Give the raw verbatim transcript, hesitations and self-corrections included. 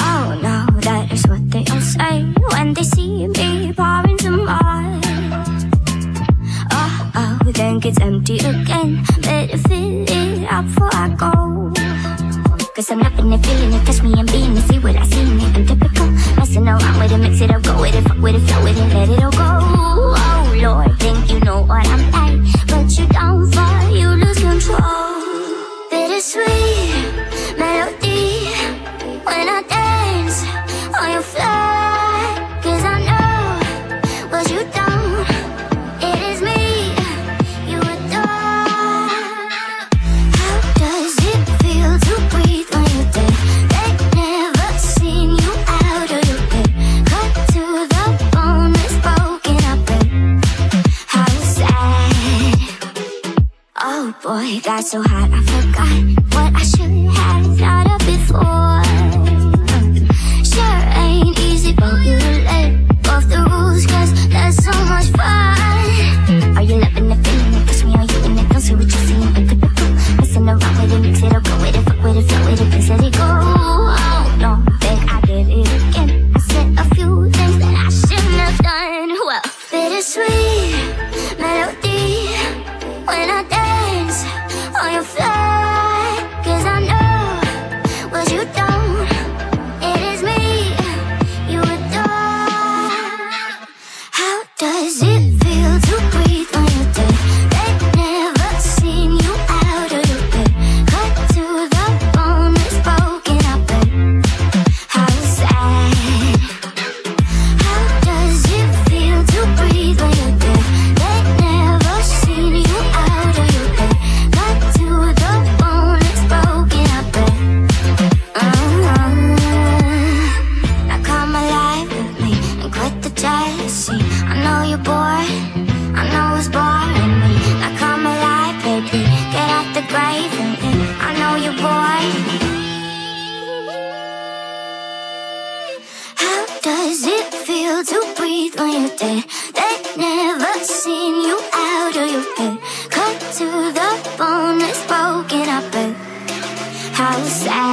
Oh no, that is what they all say when they see me pouring some more. Oh, oh, then gets empty again. Better fill it up before I go. Cause I'm loving it, feeling it, touch me and being it. See what I see in it, I'm typical. Messing around with it, mix it up, go with it, fuck with it, flow with it, let it all go. Oh Lord, think you know what I'm like, but you don't fall, you lose control. Bittersweet melody, when I dance on your floor, cause I know what you don't, it is me you adore. How does it feel to breathe on your day? They've never seen you out of your bed, cut to the bone, it's broken up. How sad. Oh boy, got so hot I forgot what I should have thought of before. Sure ain't easy for you to let off the rules, cause that's so much fun. Are you loving the feeling that puts me on you and it feels so what you're seeing? I'm typical, messing around with it, mix it up, go with it, fuck with it, flow with it, please let it go. Oh no, then I did it again. I said a few things that I shouldn't have done. Well, bittersweet melody, when I dance on your floor. How sad.